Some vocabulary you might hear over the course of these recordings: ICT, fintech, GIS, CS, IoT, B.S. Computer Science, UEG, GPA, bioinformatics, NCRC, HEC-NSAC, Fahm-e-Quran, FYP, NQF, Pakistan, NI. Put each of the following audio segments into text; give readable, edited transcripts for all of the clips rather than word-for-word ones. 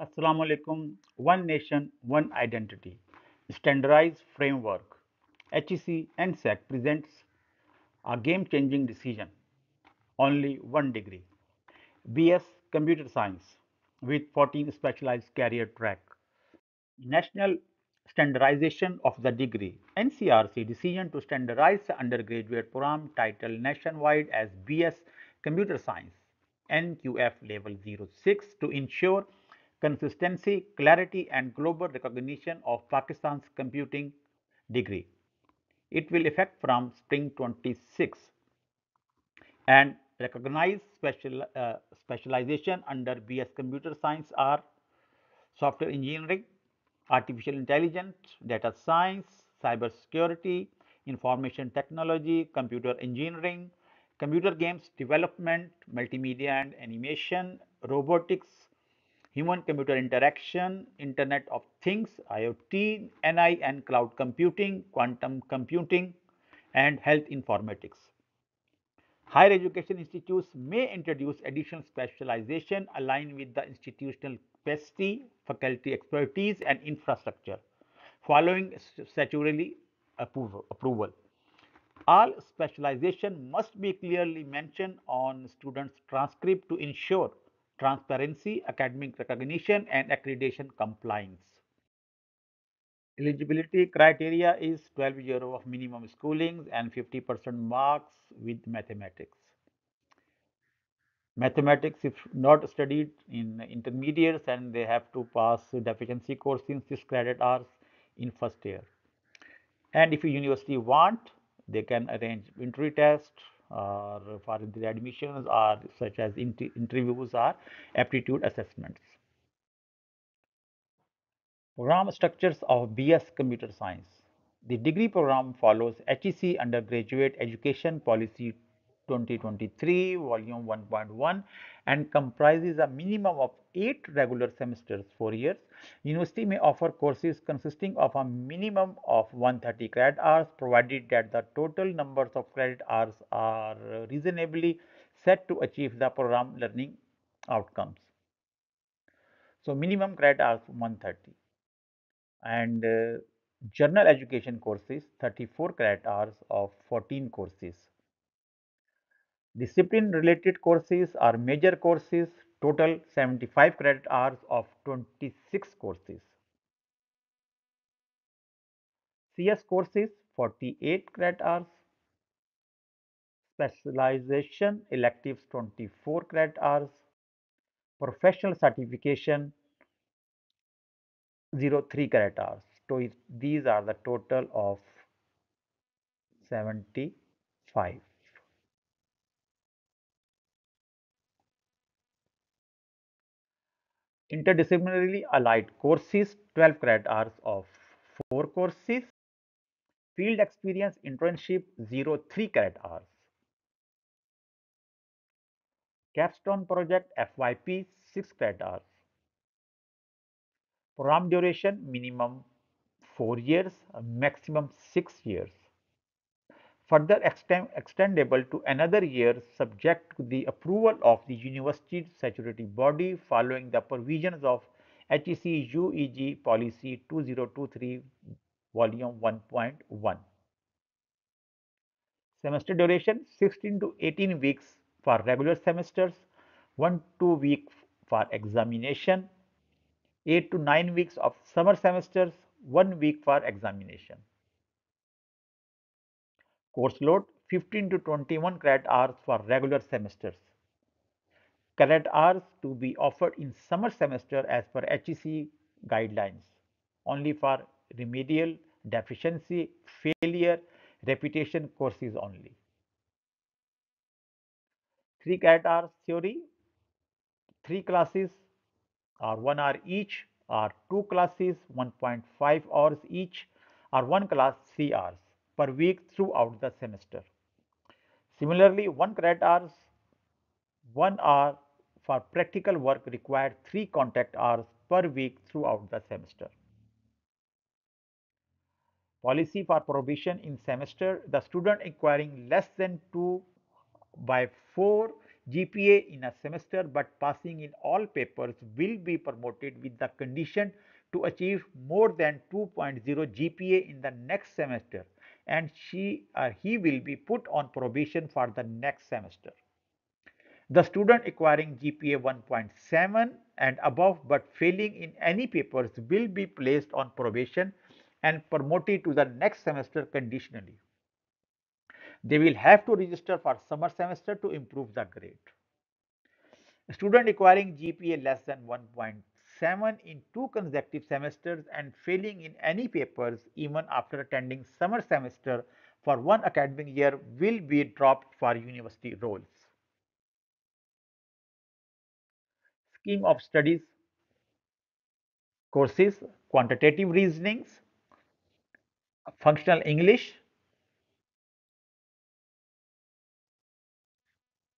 Assalamu alaikum. One Nation, One Identity. Standardized Framework. HEC-NSAC presents a game-changing decision. Only 1 degree. B.S. Computer Science with 14 specialized career track. National Standardization of the Degree. NCRC decision to standardize the undergraduate program titled nationwide as B.S. Computer Science NQF Level 06 to ensure consistency, clarity and global recognition of Pakistan's computing degree. It will affect from spring 26 and recognize specialization under B.S. Computer Science are software engineering, artificial intelligence, data science, cyber security, information technology, computer engineering, computer games development, multimedia and animation, robotics, human-computer interaction, Internet of Things, IoT, NI and cloud computing, quantum computing, and health informatics. Higher education institutes may introduce additional specialization aligned with the institutional capacity, faculty expertise, and infrastructure, following statutory approval. All specialization must be clearly mentioned on students' transcript to ensure transparency, academic recognition, and accreditation compliance. Eligibility criteria is 12 years of minimum schooling and 50% marks with mathematics. Mathematics, if not studied in intermediates, and they have to pass deficiency course in 6 credit hours in first year. And if a university want, they can arrange entry test or for the admissions, or such as interviews or aptitude assessments. Program structures of B.S. Computer Science. The degree program follows HEC Undergraduate Education Policy 2023 Volume 1.1 and comprises a minimum of 8 regular semesters, 4 years. University may offer courses consisting of a minimum of 130 credit hours, provided that the total numbers of credit hours are reasonably set to achieve the program learning outcomes. So minimum credit hours 130, and general education courses 34 credit hours of 14 courses. Discipline related courses are major courses, total 75 credit hours of 26 courses. CS courses 48 credit hours. Specialization electives 24 credit hours. Professional certification 03 credit hours. So these are the total of 75. Interdisciplinarily allied courses 12 credit hours of 4 courses. Field experience internship 03 credit hours. Capstone project FYP 6 credit hours. Program duration minimum 4 years, maximum 6 years. Further extendable to another year, subject to the approval of the university statutory body following the provisions of HEC UEG Policy 2023 Volume 1.1. Semester duration 16 to 18 weeks for regular semesters, 1 to 2 weeks for examination, 8 to 9 weeks of summer semesters, 1 week for examination. Course load 15 to 21 credit hours for regular semesters. Credit hours to be offered in summer semester as per HEC guidelines, only for remedial, deficiency, failure, reputation courses only. 3 credit hours theory, 3 classes or 1 hour each, or 2 classes 1.5 hours each, or 1 class 3 hours per week throughout the semester. Similarly, 1 credit hours, 1 hour for practical work required, 3 contact hours per week throughout the semester. Policy for probation in semester, the student acquiring less than 2/4 GPA in a semester but passing in all papers will be promoted with the condition to achieve more than 2.0 GPA in the next semester, and she or he will be put on probation for the next semester. The student acquiring GPA 1.7 and above but failing in any papers will be placed on probation and promoted to the next semester conditionally. They will have to register for summer semester to improve the grade. A student acquiring GPA less than 1.7 in 2 consecutive semesters and failing in any papers even after attending summer semester for 1 academic year will be dropped for university roles. Scheme of studies, courses, quantitative reasonings, functional English,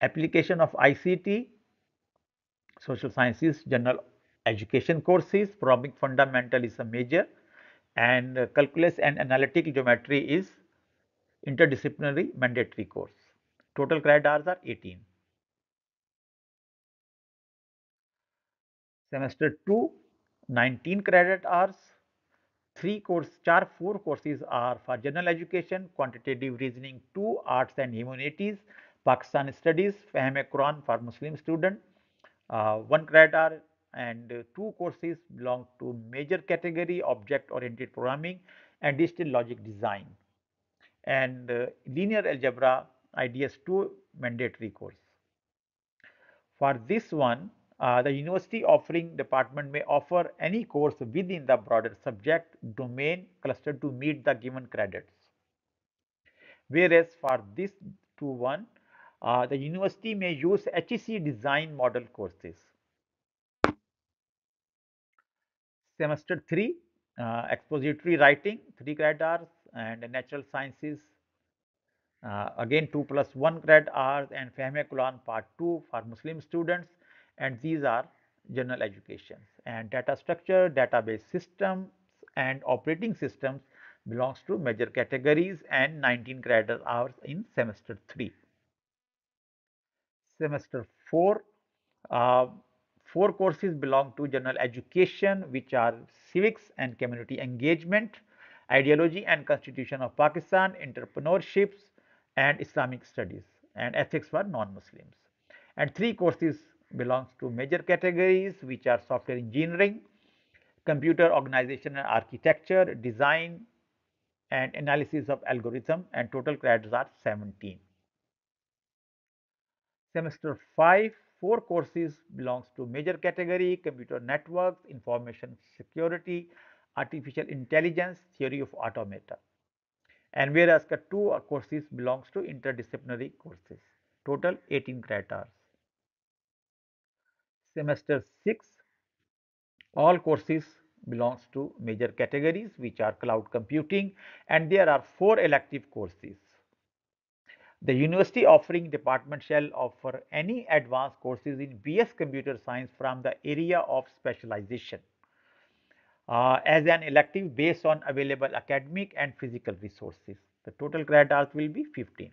application of ICT, social sciences, general education courses, probing fundamental is a major, and calculus and analytical geometry is interdisciplinary mandatory course. Total credit hours are 18. Semester 2, 19 credit hours. 4 courses are for general education, quantitative reasoning 2, arts and humanities, Pakistan studies, Fahm-e-Quran for Muslim student, 1 credit hour, and 2 courses belong to major category, object oriented programming and digital logic design, and linear algebra IDS2 mandatory course. For this one, the university offering department may offer any course within the broader subject domain cluster to meet the given credits. Whereas for this 2-1, the university may use HEC design model courses. Semester 3, expository writing, 3 credit hours, and natural sciences, again 2+1 credit hours, and Fahm-e-Quran part 2 for Muslim students, and these are general educations. And data structure, database systems, and operating systems belongs to major categories and 19 credit hours in semester 3. Semester 4, 4 courses belong to general education, which are civics and community engagement, ideology and constitution of Pakistan, entrepreneurships, and Islamic studies, and ethics for non-Muslims. And 3 courses belongs to major categories, which are software engineering, computer organization and architecture, design, and analysis of algorithm, and total credits are 17. Semester 5, 4 courses belongs to major category, computer networks, information security, artificial intelligence, theory of automata. And whereas 2 courses belongs to interdisciplinary courses, total 18 credit hours. Semester 6, all courses belongs to major categories, which are cloud computing, and there are 4 elective courses. The university offering department shall offer any advanced courses in B.S. Computer Science from the area of specialization as an elective based on available academic and physical resources. The total credit hours will be 15.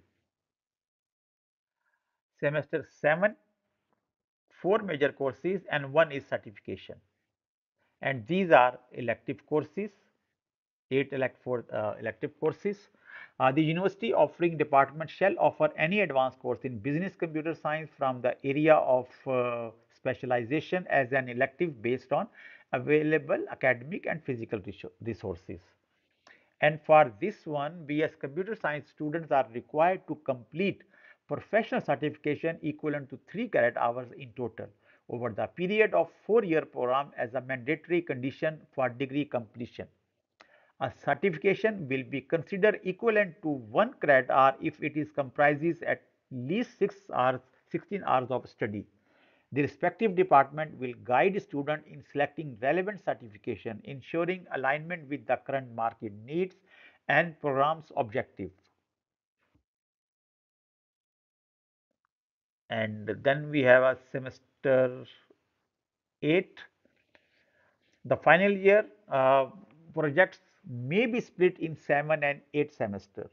Semester 7, 4 major courses and 1 is certification. And these are elective courses, 8 elective courses. The university offering department shall offer any advanced course in business computer science from the area of specialization as an elective based on available academic and physical resources. And for this one, B.S. Computer Science students are required to complete professional certification equivalent to 3 credit hours in total over the period of 4-year program as a mandatory condition for degree completion. A certification will be considered equivalent to 1 credit hour if it is comprises at least 16 hours of study. The respective department will guide student in selecting relevant certification, ensuring alignment with the current market needs and program's objectives. And then we have a semester 8. The final year projects may be split in 7 and 8 semester.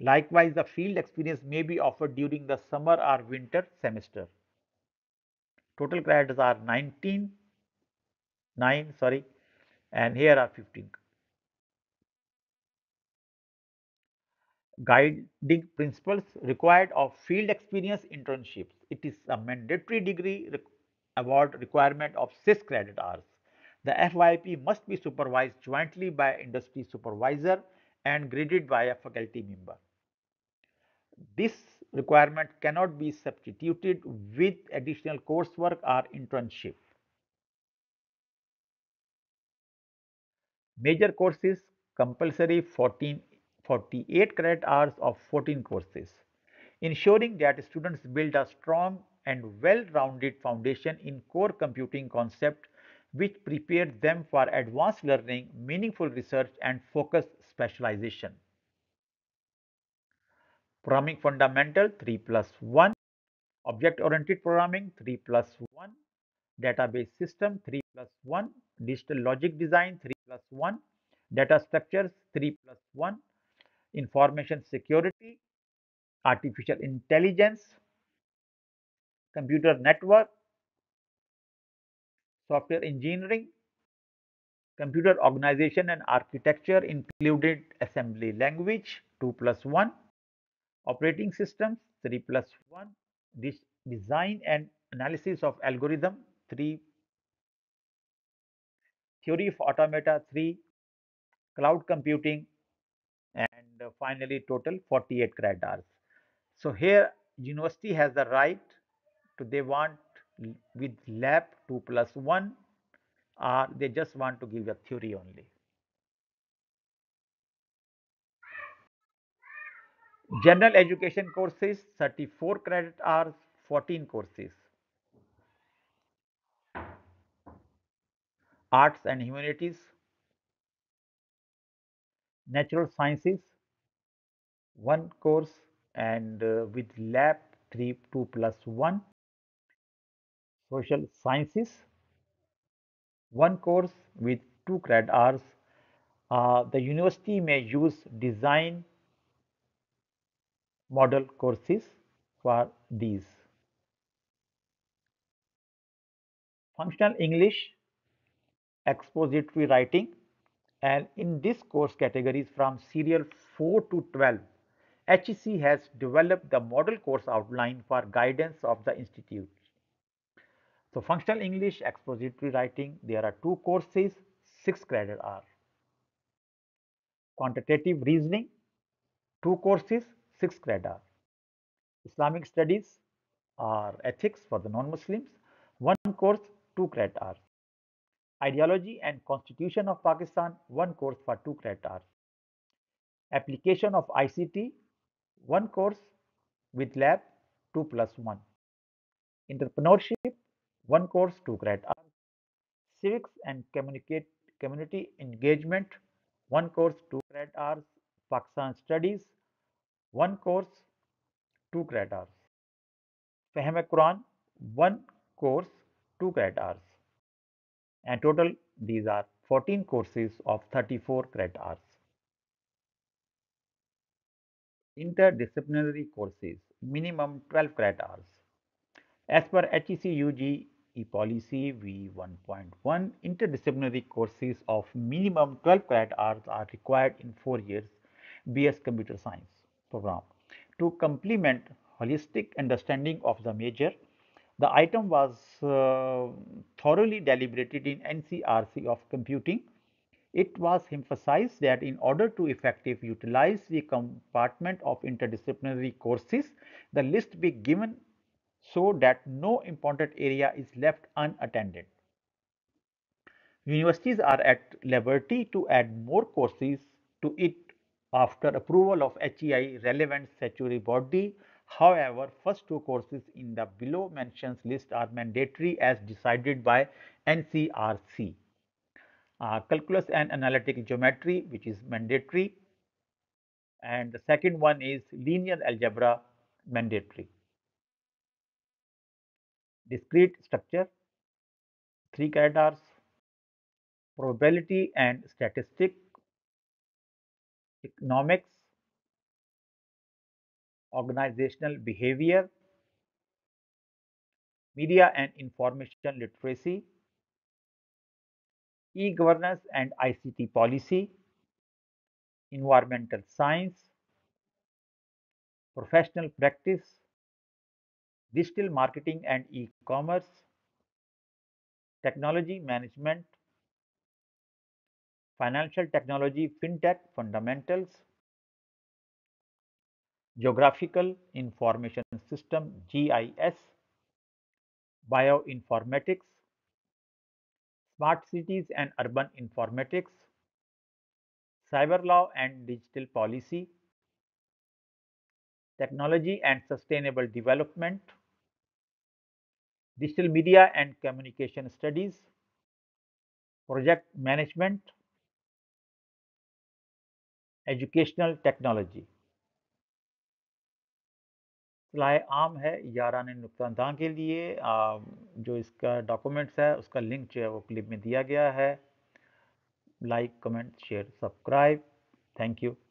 Likewise, the field experience may be offered during the summer or winter semester. Total credits are 9, and here are 15. Guiding principles required of field experience internships. It is a mandatory degree award requirement of 6 credit hours. The FYP must be supervised jointly by industry supervisor and graded by a faculty member. This requirement cannot be substituted with additional coursework or internship. Major courses compulsory 48 credit hours of 14 courses, ensuring that students build a strong and well-rounded foundation in core computing concept, which prepares them for advanced learning, meaningful research, and focused specialization. Programming fundamental 3+1, object-oriented programming 3+1, database system 3+1, digital logic design 3+1, data structures 3+1, information security, artificial intelligence, computer network, software engineering, computer organization and architecture included assembly language 2+1, operating systems 3+1, design and analysis of algorithm 3, theory of automata 3, cloud computing, and finally total 48 credit hours. So here university has the right to, they want with lab 2+1, or they just want to give the theory only. General education courses 34 credit hours, 14 courses. Arts and humanities, natural sciences 1 course, and with lab 2+1. Social sciences 1 course with 2 credit hours. The university may use design model courses for these. Functional English, expository writing, and in this course categories from serial 4 to 12, HEC has developed the model course outline for guidance of the institute. So functional English, expository writing, there are 2 courses, 6 credit hours. Quantitative reasoning, 2 courses, 6 credit hours. Islamic studies or ethics for the non-Muslims, 1 course, 2 credit hours. Ideology and Constitution of Pakistan, 1 course for 2 credit hours. Application of ICT, 1 course with lab 2+1. Entrepreneurship, 1 course, 2 credit hours. Civics and community engagement, 1 course, 2 credit hours. Pakistan studies, 1 course, 2 credit hours. Fahm-e-Quran, 1 course, 2 credit hours. And total these are 14 courses of 34 credit hours. Interdisciplinary courses, minimum 12 credit hours. As per HEC UGE policy V1.1, interdisciplinary courses of minimum 12 credit hours are required in 4 years B.S. Computer Science program. To complement holistic understanding of the major, the item was thoroughly deliberated in NCRC of computing. It was emphasized that in order to effectively utilize the compartment of interdisciplinary courses, the list be given so that no important area is left unattended. Universities are at liberty to add more courses to it after approval of HEI relevant statutory body. However, first 2 courses in the below mentions list are mandatory as decided by NCRC. Calculus and analytic geometry, which is mandatory, and the second one is linear algebra, mandatory. Discrete structure, 3 credit hours. Probability and statistics, economics, organizational behavior, media and information literacy, e-governance and ICT policy, environmental science, professional practice, digital marketing and e-commerce, technology management, financial technology, fintech fundamentals, geographical information system, GIS, bioinformatics, smart cities and urban informatics, cyber law and digital policy, technology and sustainable development, digital media and communication studies, project management, educational technology. सलाह आम है यारान नुकतानदान के लिए जो इसका documents है उसका link जो है वो क्लिप में दिया गया है। Like, comment, share, subscribe. Thank you.